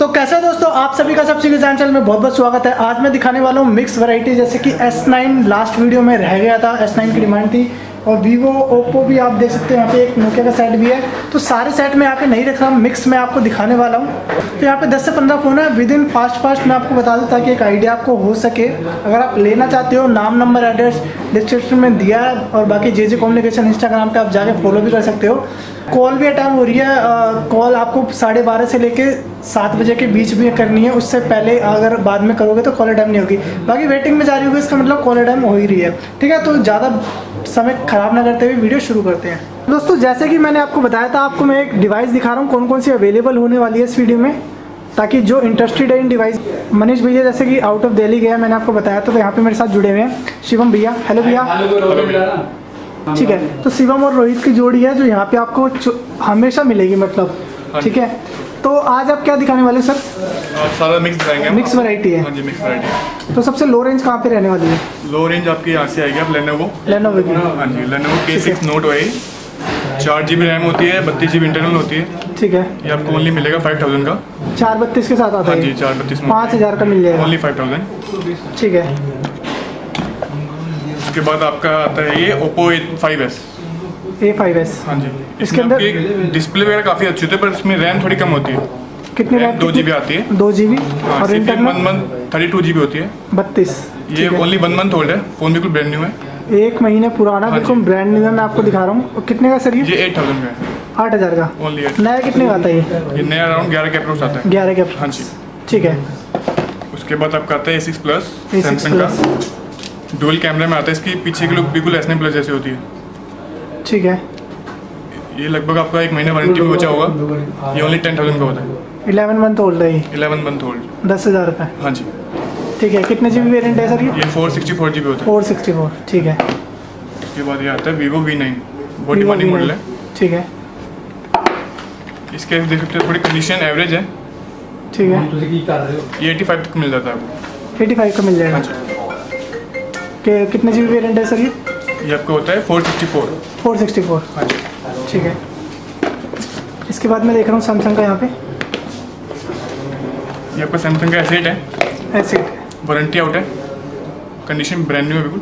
तो कैसे है दोस्तों, आप सभी का सब सीखे जाने चैनल में बहुत बहुत स्वागत है। आज मैं दिखाने वाला हूँ मिक्स वैरायटी, जैसे कि S9 लास्ट वीडियो में रह गया था, S9 की डिमांड थी, और Vivo Oppo भी आप देख सकते हो, यहाँ पे एक Nokia का सेट भी है। तो सारे सेट में यहाँ पे नहीं रख रहा, मिक्स में आपको दिखाने वाला हूँ। तो यहाँ पे 10 से 15 फ़ोन है विद इन फास्ट मैं आपको बता दूँ ताकि एक आइडिया आपको हो सके। अगर आप लेना चाहते हो, नाम नंबर एड्रेस डिस्क्रिप्शन में दिया है, और बाकी JJ Communication इंस्टाग्राम पर आप जाके फॉलो भी कर सकते हो। कॉल भी अटैम हो रही है, कॉल आपको 12:30 से लेके 7 बजे के बीच भी करनी है, उससे पहले अगर बाद में करोगे तो कॉल अटैम नहीं होगी। बाकी वेटिंग में जा रही होगी, इसका मतलब कॉल अटैम हो ही रही है। ठीक है, तो ज़्यादा समय ख़राब ना करते हुए वीडियो शुरू करते हैं। दोस्तों जैसे कि मैंने आपको बताया था, आपको मैं एक डिवाइस दिखा रहा हूँ कौन कौन सी अवेलेबल होने वाली है इस वीडियो में, ताकि जो इंटरेस्टेड है इन डिवाइस। मनीष भैया जैसे कि आउट ऑफ दिल्ली गया, मैंने आपको बताया, तो यहाँ पे मेरे साथ जुड़े हुए हैं शिवम भैया। हेलो भैया। ठीक है, तो शिवम और रोहित की जोड़ी है जो यहाँ पे आपको हमेशा मिलेगी, मतलब ठीक है। तो आज आप क्या दिखाने वाले सर? सारा मिक्स दिखाएंगे, मिक्स वैरायटी है। हाँ जी, मिक्स वैरायटी है। तो सबसे लो रेंज कहाँ पे रहने वाली है? लो रेंज आपकी यहाँ से आएगी, आप लेनोवो की। हाँ जी, Lenovo K6 Note 8, 4GB RAM होती है, 32GB इंटरनल होती है। ठीक है, ये आपको ओनली मिलेगा 5000 का, 432 के साथ आता है। हाँ जी, 432 5000 का मिल जाएगा, ओनली 5000। ठीक है, के बाद आपका आता है ये Oppo A5s। हाँ जी, इसके अंदर डिस्प्ले वगैरह काफ़ी अच्छी होती है, पर इसमें रैम थोड़ी कम होती है। कितनी रैम? 2GB आती है। 2GB और इंटरनल 32GB होती है, 32। ये ओनली 1 महीना ओल्ड है, फ़ोन बिल्कुल ब्रांड न्यू है, 1 महीने पुराना, बिल्कुल ब्रांड न्यू है। मैं आपको दिखा रहा हूँ। कितने का सर? ये 8000 का है, 8000 का ओनली। नया कितने का आता है ये? नया अराउंड 11 आता है, 11। हाँ जी, ठीक है। उसके बाद आपका आता है A6 Plus, सैमसंग का, डुअल कैमरा में आता है। इसकी पीछे की लुक बिल्कुल S9 Plus जैसी होती है। ठीक है, ये लगभग आपका 1 महीने वारंटी में बचा होगा। ये ओनली 10,000 का होता है, 11 महीने ओल्ड है। 11 महीने ओल्ड, 10,000 रुपये। हाँ जी, ठीक है। कितने जीबी वेरिएंट है सर ये? 464GB होता है, 464। ठीक है, इसके बाद ये आता है Vivo V9, बहुत डिमांडिंग मॉडल है। ठीक है, इसके देख सकते हो, थोड़ी कंडीशन एवरेज है। ठीक है, ये 85 तक मिल जाता है आपको, 85 का मिल जाएगा। कि कितने जीबी वेरिएंट है सर ये आपको होता है 464। हाँ जी, ठीक है। इसके बाद मैं देख रहा हूँ सैमसंग का, यहाँ पे ये आपका सैमसंग का S8 है, S8 वारंटी आउट है, कंडीशन ब्रांड न्यू है बिल्कुल।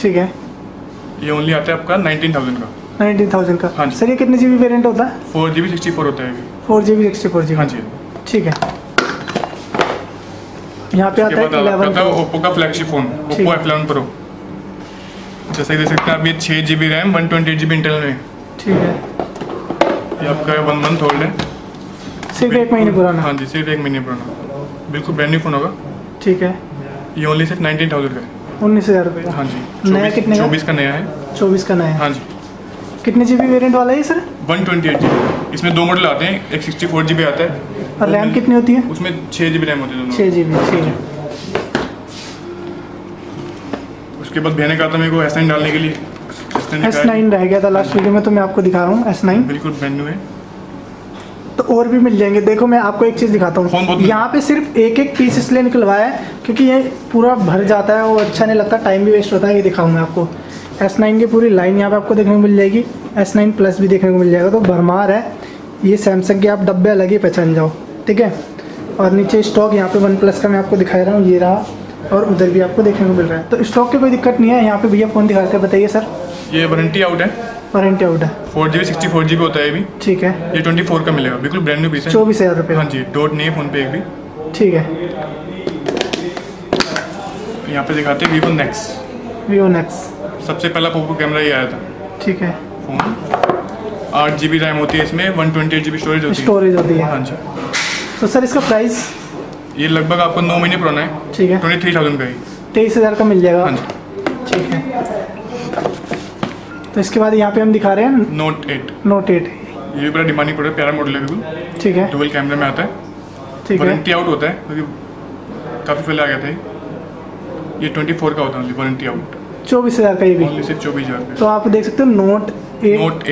ठीक है, ये ओनली आता है आपका 19,000 का, 19,000 का। हाँ सर, ये कितने जीबी वेरिएंट होता है? 4GB 64 होता है, 4GB 64। हाँ जी, ठीक है। यहाँ पे आता है ओप्पो का flagship phone Oppo F19 Pro, जैसे देख सकते हैं आप। ये 6GB रैम, 128GB इंटरनल में। ठीक है, ये आपका 1 महीना ओल्ड है, सिर्फ 1 महीने पुराना। हाँ जी, सिर्फ 1 महीने पुराना, बिल्कुल ब्रांड न्यू फोन होगा। ठीक है, ये ओनली सिर्फ 19,000 का, 19,000 रुपये। हाँ जी, नया कितने? 24 का नया है, 24 का नया। हाँ जी, कितने जीबी वेरिएंट वाला है सर? 128GB। इसमें 2 मॉडल आते हैं, एक 64GB आता है, और रैम कितनी होती है उसमें? 6GB रैम होती है, 6GB। ठीक है, उसके बाद भेजने का था मेरे को S9 डालने के लिए। S9 रह गया था लास्ट वीडियो में, तो मैं आपको दिखा रहा हूँ S9 बिल्कुल ब्रांड न्यू है। तो और भी मिल जाएंगे, देखो मैं आपको एक चीज़ दिखाता हूँ। यहाँ पे सिर्फ एक पीस इसलिए निकलवाया है क्योंकि ये पूरा भर जाता है, वो अच्छा नहीं लगता, टाइम भी वेस्ट होता है। ये दिखाऊँ मैं आपको, S9 की पूरी लाइन यहाँ पे आपको देखने को मिल जाएगी, S9 Plus भी देखने को मिल जाएगा, तो भरमार है। ये सैमसंग के आप डब्बे अलग ही पहचान जाओ, ठीक है। और नीचे स्टॉक यहाँ पे 1 Plus का मैं आपको दिखा रहा हूँ, ये रहा, और उधर भी आपको देखने को मिल रहा है, तो स्टॉक की कोई दिक्कत नहीं है। यहाँ पे भैया फ़ोन दिखाते हैं, बताइए सर। ये वारंटी आउट है, वारंटी आउट है, 4GB 64GB होता है भी। ठीक है, ये 24 का मिलेगा, बिल्कुल ब्रांड न्यू पीस है, 24,000 रुपये। हाँ जी, डॉट नहीं है फोन पे एक भी। ठीक है, यहाँ पे दिखाते हैं Vivo Nex। सबसे पहला ओप्पो कैमरा ही आया था। ठीक है, फोन 8GB रैम होती है, इसमें 128GB स्टोरेज होती है। हाँ जी, तो सर इसका प्राइस? ये लगभग आपको 9 महीने पुराना है। ठीक है, 23,000 का ही, 23,000 का मिल जाएगा। हाँ जी, ठीक है। तो इसके बाद यहाँ पे हम दिखा रहे हैं Note 8। ये बड़ा डिमांडिंग प्रोडक्ट, प्यारा मॉडल है बिल्कुल। ठीक है, डुअल कैमरा में आता है। ठीक है, वारंटी आउट होता है क्योंकि काफ़ी पहले आ गया था। ये 24 का होता है, वारंटी आउट, 24,000 का ये भी, सिर्फ 24,000। तो आप देख सकते हो Note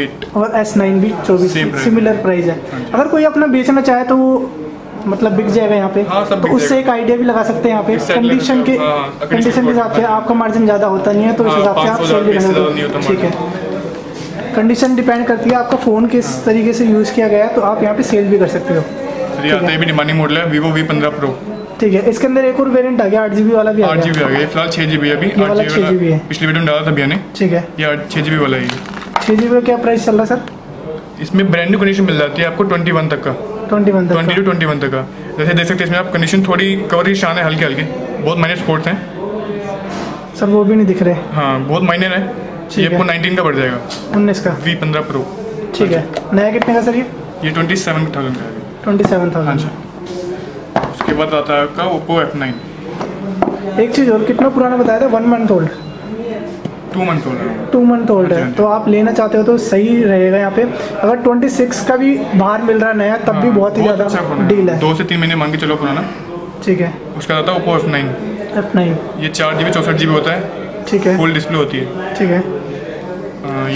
8 और S9 भी 24 सिमिलर प्राइस है। अगर कोई अपना बेचना चाहे तो वो मतलब बिक जाएगा यहाँ पे। हाँ, तो उससे एक आइडिया भी लगा सकते हैं। यहाँ पे कंडीशन के हिसाब से आपका मार्जिन ज़्यादा होता नहीं है, तो इस हिसाब से आप सेल भी लगाओगे। ठीक है, कंडीशन डिपेंड करती है आपका फ़ोन किस तरीके से यूज़ किया गया है, तो आप यहाँ पे सेल भी कर सकते हो। 3 आता है भी मनी मॉडल है Vivo V15 Pro। ठीक है, इसके अंदर एक और वेरिएंट आ गया 8GB वाला भी आ गया। 8GB आ गया, फिलहाल 6GB अभी 8GB है, पिछली वीडियो में डाला था भैया ने। ठीक है, ये 6GB वाला है। 6GB का क्या प्राइस चल रहा है सर? इसमें ब्रांड न्यू कंडीशन मिल जाती है आपको 21 तक का, 20 to 21 तक का। जैसे देख सकते हैं इसमें आप कंडीशन थोड़ी कवर की शान है, हल्के हल्के बहुत माइनर स्पॉट्स हैं सर, वो भी नहीं दिख रहे। हाँ बहुत माइनर है। ये आपको 19 का पड़ जाएगा, 19 का V15 Pro। ठीक है, नया कितने का सर ये? ये 27,000 का है, 27,000। अच्छा, उसके बाद आता है आपका Oppo F9। एक चीज़ और, कितना पुराना बताया था? 1 मंथ ओल्ड है। तो आप लेना चाहते हो तो सही रहेगा। यहाँ पे अगर 26 का भी बाहर मिल रहा है नया, तब भी बहुत ही ज़्यादा डील है, 2 से 3 महीने मांग के चलो पुराना। ठीक है, उसका आता है Oppo F9। ये 4GB 64GB होता है। ठीक है, फुल डिस्प्ले होती है। ठीक है,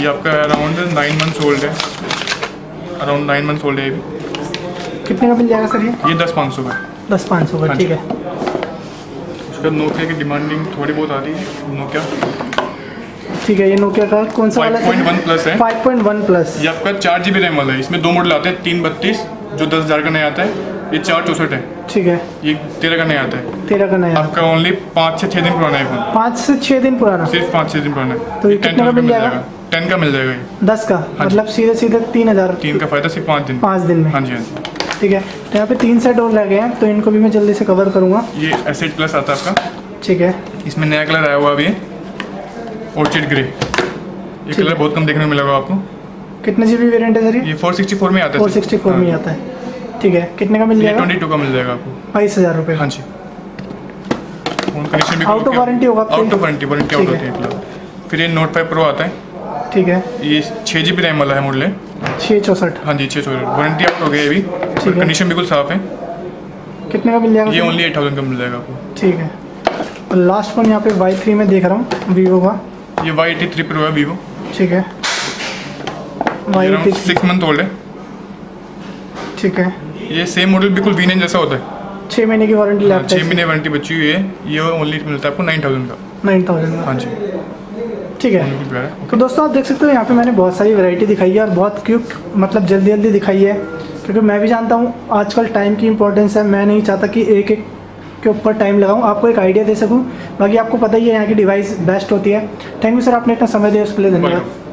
ये आपका अराउंड 9 मंथ्स ओल्ड है, अराउंड 9 मंथ्स ओल्ड है। कितने का मिल जाएगा सर ये? 10,500 का, 10,500 का। ठीक है, उसका नोकिया की डिमांडिंग थोड़ी बहुत आती है, नोकिया। ठीक है, ये नोकिया का कौन सा वाला? 5.1 प्लस है, 5.1 प्लस। ये आपका 4GB रैम वाला है। इसमें 2 मॉडल आते हैं, 3 32 जो 10,000 का नया आता है, ये 464 है। ठीक है, ये 13 का नया आता है, 13 का नया। आपका ओनली 5 से 6 दिन पुराना है, 5 से 6 दिन पुराना, सिर्फ 5 से 6 दिन पुराना। तो ये कितने का मिल जाएगा? 10 का मिल जाएगा ये, 10 का। मतलब सीधे सीधे 3,000, 3 का फायदा सिर्फ 5 दिन, 5 दिन में। हाँ जी, हाँ जी। ठीक है, तो यहाँ पे 3 सेट और लगे हैं, तो इनको भी मैं जल्दी से कवर करूँगा। ये A6 Plus आता है आपका। ठीक है, इसमें नया कलर आया हुआ अभी, ऑर्चिड ग्रे। ये कलर बहुत कम देखने को मिलेगा आपको। कितने GB वेरिएंट है सर ये? 464 में आता है, 464 में आता है। ठीक है, कितने का मिल जाएगा? 22 का मिल जाएगा आपको, 22,000 रुपये। हाँ जी, फोन कंडीशन भी आउट ऑफ वारंटी होगा, आउट ऑफ वारंटी आउट होती है। फिर ये Note 5 Pro आता है। ठीक है, ये 6GB रैम वाला है, मॉडल है 664। हाँ जी, 664, वारंटी आउट हो गई अभी, कंडीशन बिल्कुल साफ है। कितने का मिल जाएगा ये? ओनली 8,000 का मिल जाएगा आपको। ठीक है, और लास्ट वन यहाँ पे Y3 में देख रहा हूँ Vivo का, ये Y83 Pro है Vivo। ठीक है, 6 मंथ ओल्ड है। ठीक है, ये सेम मॉडल बिल्कुल V9 जैसा होता है, 6 महीने की वारंटी लगता है। 6 महीने वारंटी बची हुई है। ये ओनली मिलता है आपको 9,000 का, 9,000 का। हाँ जी, ठीक है। तो दोस्तों आप देख सकते हो यहाँ पे मैंने बहुत सारी वैरायटी दिखाई है और बहुत क्यूक, मतलब जल्दी जल्दी दिखाई है, क्योंकि मैं भी जानता हूँ आजकल टाइम की इंपॉर्टेंस है। मैं नहीं चाहता कि एक एक के ऊपर टाइम लगाऊँ, आपको एक आइडिया दे सकूँ। बाकी आपको पता ही है यहाँ की डिवाइस बेस्ट होती है। थैंक यू सर, आपने इतना समय दिया उसके लिए धन्यवाद।